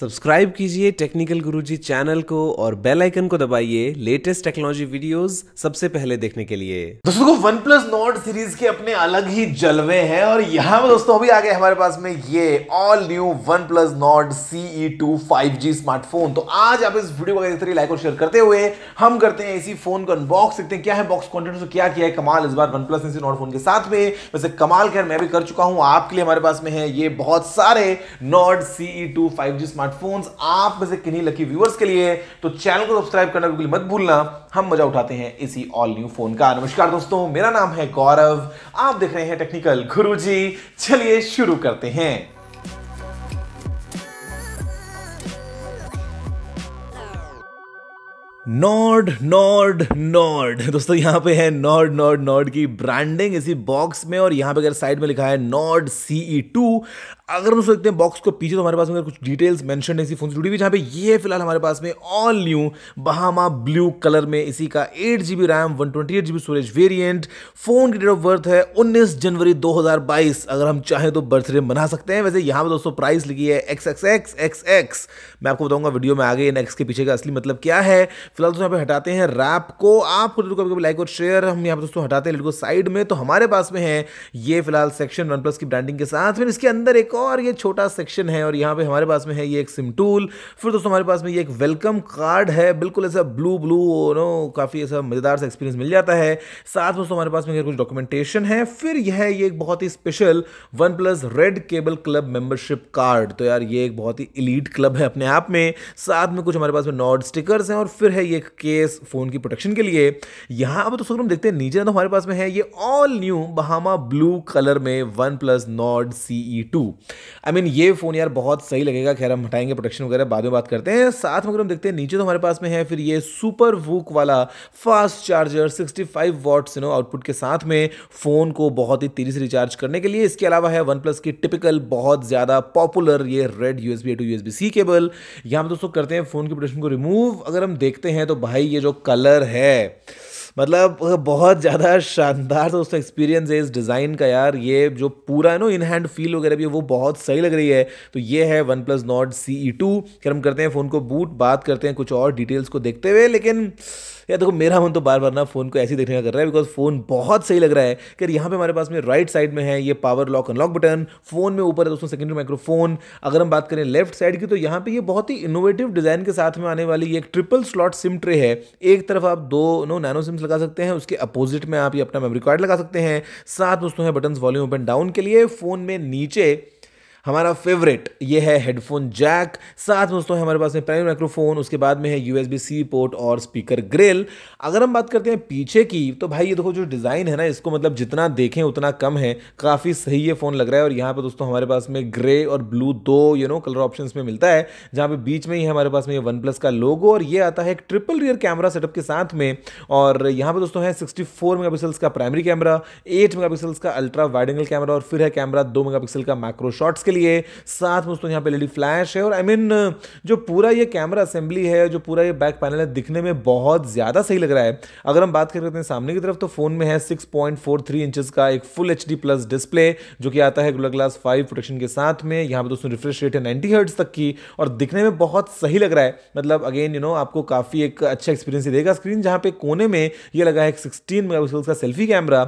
Subscribe कीजिए technical गुरुजी channel को और बेल आइकन को दबाइए लेटेस्ट टेक्नोलॉजी वीडियोस सबसे पहले देखने के लिए। दोस्तों वन प्लस नॉर्ड सीरीज के अपने अलग ही जलवे हैं और यहाँ पर दोस्तों अभी आ गए हमारे पास में ये all new one plus Nord CE2 5G smartphone. तो आज आप इस वीडियो को लाइक और शेयर करते हुए हम करते हैं इसी फोन को अनबॉक्स, देखते हैं क्या है बॉक्स कंटेंट, तो क्या किया है कमाल इस बार वन प्लस ने नॉर्ड फोन के साथ में। वैसे कमाल खैर मैं भी कर चुका हूँ, आपके लिए हमारे पास में है ये बहुत सारे नॉर्ड CE2 5G स्मार्टफोन्स आप में से किन्हीं लकी व्यूअर्स के लिए। तो चैनल को सब्सक्राइब करना बिल्कुल मत भूलना, हम मजा उठाते हैं इसी ऑल न्यू फोन का। नमस्कार दोस्तों, मेरा नाम है गौरव, आप देख रहे हैं टेक्निकल गुरुजी। चलिए शुरू करते हैं। नॉर्ड दोस्तों यहाँ पे है नॉर्ड की ब्रांडिंग इसी बॉक्स में और यहाँ पे अगर साइड में लिखा है नॉर्ड CE2। अगर हम देखते हैं बॉक्स को पीछे तो हमारे पास में कुछ डिटेल्स मेंशन है इसी फोन से जुड़ी हुई, जहाँ पे ये फिलहाल हमारे पास में all new Bahama blue colour में इसी का 8GB RAM 128GB storage variant. Phone की डेट ऑफ बर्थ है 19 जनवरी 2022। अगर हम चाहें तो बर्थडे मना सकते हैं। वैसे यहाँ पर दोस्तों प्राइस लिखी है XXXXX। मैं आपको बताऊंगा वीडियो में आगे इन एक्स के पीछे का असली मतलब क्या है। फिलहाल दोस्तों यहाँ पे हटाते हैं रैप को, आपको कभी लाइक और शेयर। हम यहाँ पे दोस्तों हटाते हैं साइड में, तो हमारे पास में है ये फिलहाल सेक्शन वन प्लस की ब्रांडिंग के साथ में। इसके अंदर एक और ये छोटा सेक्शन है और यहाँ पे हमारे पास में है ये एक सिम टूल। फिर दोस्तों हमारे पास में ये एक वेलकम कार्ड है, बिल्कुल ऐसा ब्लू नो, काफ़ी ऐसा मज़ेदार सा एक्सपीरियंस मिल जाता है। साथ में दोस्तों हमारे पास में कुछ डॉक्यूमेंटेशन है। फिर यह है ये एक बहुत ही special OnePlus red cable club membership card. तो यार ये एक बहुत ही एलीट क्लब है अपने आप में। साथ में कुछ हमारे पास में नॉर्ड स्टिकर्स हैं और फिर है ये केस फोन की प्रोटेक्शन के लिए। यहां अब तो हम देखते हैं नीचे तो हमारे पास में है ये all new Bahama blue colour में one plus Nord CE2। I mean ये फोन यार बहुत सही लगेगा। खैर हम हटाएंगे प्रोटेक्शन वगैरह, बाद में बात करते हैं। साथ में अगर हम देखते हैं नीचे तो हमारे पास में है फिर ये सुपर वूक वाला फास्ट चार्जर 65 वाट्स आउटपुट के साथ में फोन को बहुत ही तेजी से रिचार्ज करने के लिए। इसके अलावा है वन प्लस की टिपिकल बहुत ज्यादा पॉपुलर ये red USB A to USB C cable. यहां हम दोस्तों करते हैं फोन की प्रोटेक्शन को रिमूव। अगर हम देखते हैं तो भाई ये जो कलर है मतलब बहुत ज़्यादा शानदार तो उसका एक्सपीरियंस है इस डिज़ाइन का। यार ये जो पूरा है ना इन हैंड फील वगैरह भी वो बहुत सही लग रही है। तो ये है वन प्लस नॉर्ड CE2। फिर हम करते हैं फ़ोन को बूट, बात करते हैं कुछ और डिटेल्स को देखते हुए। लेकिन यार देखो मेरा मन तो बार बार ना फ़ोन को ऐसे ही देखने का कर रहा है बिकॉज फ़ोन बहुत सही लग रहा है। कि यहाँ पे हमारे पास में राइट साइड में है ये power lock unlock button. Phone में ऊपर है दोस्तों सेकेंडरी माइक्रोफोन। अगर हम बात करें लेफ्ट साइड की तो यहाँ पे ये बहुत ही इनोवेटिव डिज़ाइन के साथ में आने वाली ये एक ट्रिपल स्लॉट सिम ट्रे है। एक तरफ आप दो नैनो सिम्स लगा सकते हैं, उसके अपोजिट में आप ये अपना मेमोरी कार्ड लगा सकते हैं। साथ दोस्तों है buttons volume up and down के लिए। फ़ोन में नीचे हमारा फेवरेट ये है हेडफोन जैक। साथ में दोस्तों हमारे पास में प्राइमरी माइक्रोफोन, उसके बाद में है USB C पोर्ट और स्पीकर ग्रिल। अगर हम बात करते हैं पीछे की तो भाई ये देखो जो डिज़ाइन है ना इसको मतलब जितना देखें उतना कम है, काफ़ी सही ये फ़ोन लग रहा है। और यहाँ पे दोस्तों हमारे पास में ग्रे और ब्लू दो कलर ऑप्शन में मिलता है, जहाँ पे बीच में ही हमारे पास में ये वन प्लस का लोगो और ये आता है एक ट्रिपल रियर कैमरा सेटअप के साथ में। और यहाँ पर दोस्तों है 64 मेगापिक्सल्स का प्राइमरी कैमरा, 8 मेगापिक्सल्स का अल्ट्रा वाइड एंगल कैमरा और फिर है कैमरा 2 मेगापिक्सल का मैक्रो शॉट्स के लिए। साथ में दोस्तों यहाँ पे LED फ्लैश है और आई मीन जो पूरा ये कैमरा असेंबली है, जो पूरा ये बैक पैनल है, दिखने में बहुत ज़्यादा सही लग रहा है। अगर हम बात करते हैं सामने की तरफ तो फोन में है 6.43 इंचेस का एक फुल HD+ डिस्प्ले जो कि आता है गोरिल्ला ग्लास 5 प्रोटेक्शन के साथ में। यहाँ पर दोस्तों रिफ्रेश रेट है 90 हर्ट्ज तक की और दिखने में बहुत सही लग रहा है। मतलब अगेन आपको काफ़ी एक अच्छा एक्सपीरियंस देगा स्क्रीन, जहाँ पे कोने में ये लगा है 16 मेगापिक्सल का सेल्फी कैमरा।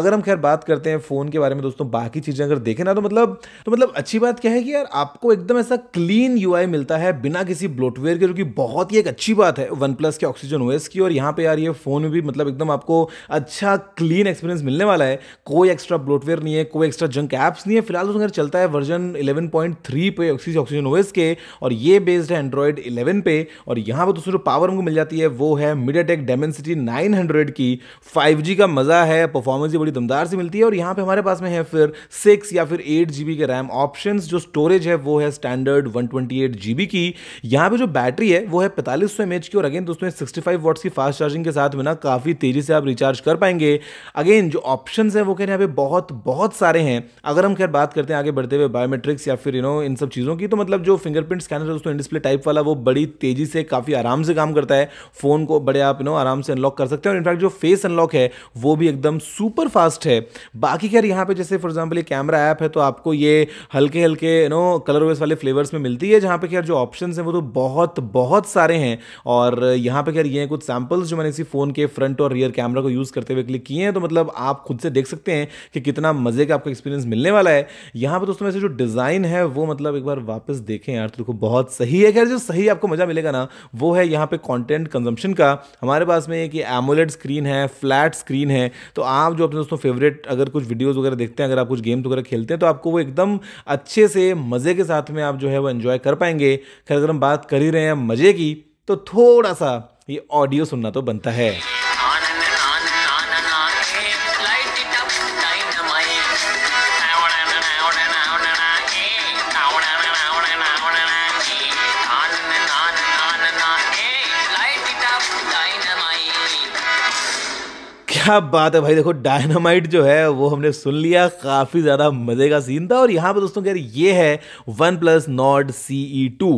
अगर हम खैर बात करते हैं फ़ोन के बारे में दोस्तों बाकी चीज़ें अगर देखें ना तो मतलब अच्छी बात क्या है कि यार आपको एकदम ऐसा क्लीन UI मिलता है बिना किसी ब्लोटवेयर के, जो कि बहुत ही एक अच्छी बात है वन प्लस के OxygenOS की। और यहाँ पे यार ये फ़ोन में भी मतलब एकदम आपको अच्छा क्लीन एक्सपीरियंस मिलने वाला है। कोई एक्स्ट्रा ब्लोटवेयर नहीं है, कोई एक्स्ट्रा जंक ऐप्स नहीं है। फिलहाल दोस्तों अगर चलता है वर्जन 11.3 पे OxygenOS के और ये बेस्ड है एंड्रॉयड 11 पे। और यहाँ पर दोस्तों जो पावर हमको मिल जाती है वो है MediaTek Dimensity 900 की। 5G का मज़ा है, परफॉर्मेंस भी बड़ी दमदार से मिलती है। और यहाँ पर हमारे पास में है फिर 6 या फिर 8GB के रैम ऑप्शंस। जो स्टोरेज है वो है स्टैंडर्ड 128GB की। यहाँ पे जो बैटरी है वो है 4500 mAh की और अगेन दोस्तों 65 वाट्स की फास्ट चार्जिंग के साथ में ना काफ़ी तेज़ी से आप रिचार्ज कर पाएंगे। अगेन जो ऑप्शंस हैं वो कह रहे हैं यहाँ पे बहुत सारे हैं। अगर हम खैर बात करते हैं आगे बढ़ते हुए बायोमेट्रिक्स या फिर इन सब चीज़ों की, तो मतलब जो फिंगरप्रिंट स्कैनर है दोस्तों इन डिस्प्ले टाइप वाला वो बड़ी तेज़ी से काफ़ी आराम से काम करता है। फ़ोन को बड़े आप आराम से अनलॉक कर सकते हैं और इनफैक्ट जो फेस अनलॉक है वो भी एकदम सुपर फास्ट है। बाकी खैर यहाँ पर जैसे फॉर एग्जाम्पल ये कैमरा ऐप है तो आपको ये हल्के हल्के कलर वेस वाले फ्लेवर्स में मिलती है, जहाँ पे यार जो ऑप्शंस हैं वो तो बहुत सारे हैं। और यहाँ पे यार ये कुछ सैम्पल्स जो मैंने इसी फ़ोन के फ्रंट और रियर कैमरा को यूज़ करते हुए क्लिक किए हैं, तो मतलब आप खुद से देख सकते हैं कि कितना मज़े का आपको एक्सपीरियंस मिलने वाला है। यहाँ पर दोस्तों वैसे जो डिज़ाइन है वो मतलब एक बार वापस देखें यार, तो बहुत सही है। खैर जो सही आपको मज़ा मिलेगा ना वो है यहाँ पर कॉन्टेंट कंजम्पशन का। हमारे पास में एक एमोलेड स्क्रीन है, फ्लैट स्क्रीन है, तो आप जो अपने दोस्तों फेवरेट अगर कुछ वीडियोस वगैरह देखते हैं, अगर आप कुछ गेम्स वगैरह खेलते हैं, तो आपको वो एकदम अच्छे से मज़े के साथ में आप जो है वो एंजॉय कर पाएंगे। खैर अगर हम बात कर ही रहे हैं मज़े की, तो थोड़ा सा ये ऑडियो सुनना तो बनता है। क्या बात है भाई, देखो डायनामाइट जो है वो हमने सुन लिया, काफ़ी ज़्यादा मज़े का सीन था। और यहाँ पे दोस्तों यार ये है OnePlus Nord CE2।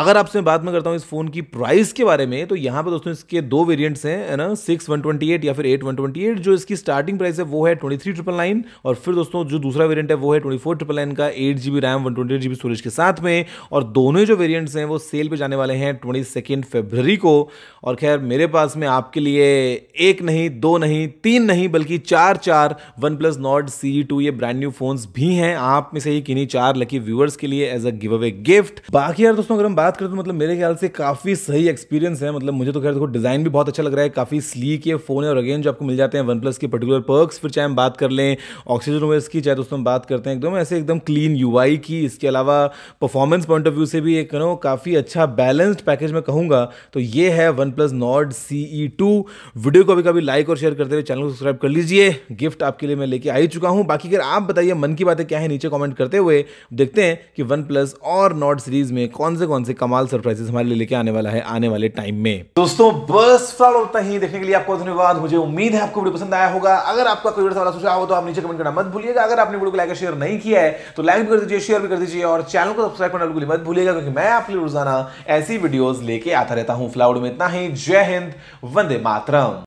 अगर आपसे बात मैं करता हूँ इस फ़ोन की प्राइस के बारे में, तो यहाँ पे दोस्तों इसके दो वेरिएंट्स हैं, है ना, 6128 या फिर 8128। जो इसकी स्टार्टिंग प्राइस है वो है 23,999, और फिर दोस्तों जो दूसरा वेरियंट है वो है 24,999 का 8GB रैम 128GB स्टोरेज के साथ में। और दोनों जो वेरियंट्स हैं वो सेल पर जाने वाले हैं 22 फरवरी को। और खैर मेरे पास में आपके लिए एक नहीं, दो नहीं, तीन नहीं, बल्कि चार OnePlus Nord CE2 ये ब्रांड न्यू फोन्स भी हैं। आप में से ही किन्हीं चार लकी व्यूअर्स के लिए as a giveaway gift. बाकी यार दोस्तों अगर हम बात करें तो मतलब मेरे ख्याल से काफी सही एक्सपीरियंस है। मतलब मुझे तो खैर देखो डिजाइन भी बहुत अच्छा लग रहा है, काफी स्लीक ये फोन है। और अगेन जो आपको मिल जाते हैं OnePlus के पर्टिकुलर पर्क्स, फिर चाहे हम बात कर लें OxygenOS की, चाहे दोस्तों हम बात करते हैं एकदम ऐसे एकदम क्लीन यूआई की, इसके अलावा परफॉर्मेंस पॉइंट ऑफ व्यू से भी एक काफी अच्छा बैलेंस्ड पैकेज मैं कहूंगा। तो ये है OnePlus Nord CE2। वीडियो को कभी लाइक और शेयर करते हुए चैनल को सब्सक्राइब कर लीजिए, गिफ्ट आपके लिए मैं लेके आ ही चुका हूं। बाकी अगर आप बताइए मन की बातें क्या है नीचे कमेंट करते हुए, देखते हैं कि OnePlus और Nord सीरीज में कौन से कमाल सरप्राइजेस हमारे लिए लेके आने वाला है आने वाले टाइम में। दोस्तों बस फिलहाल उतना ही, देखने के लिए आपको धन्यवाद। मुझे उम्मीद है आपको वीडियो पसंद आया होगा। अगर आपका कोई सवाल सुझाव हो तो आप नीचे कमेंट करना मत भूलिएगा। अगर आपने वीडियो को लाइक शेयर नहीं किया है तो लाइक भी कर दीजिए, शेयर भी कर दीजिए, और चैनल को सब्सक्राइब करना बिल्कुल मत भूलिएगा, क्योंकि मैं आपके लिए रोजाना ऐसी वीडियोज लेके आता रहता हूँ। फिलहाल में इतना ही, जय हिंद, वंदे मातरम।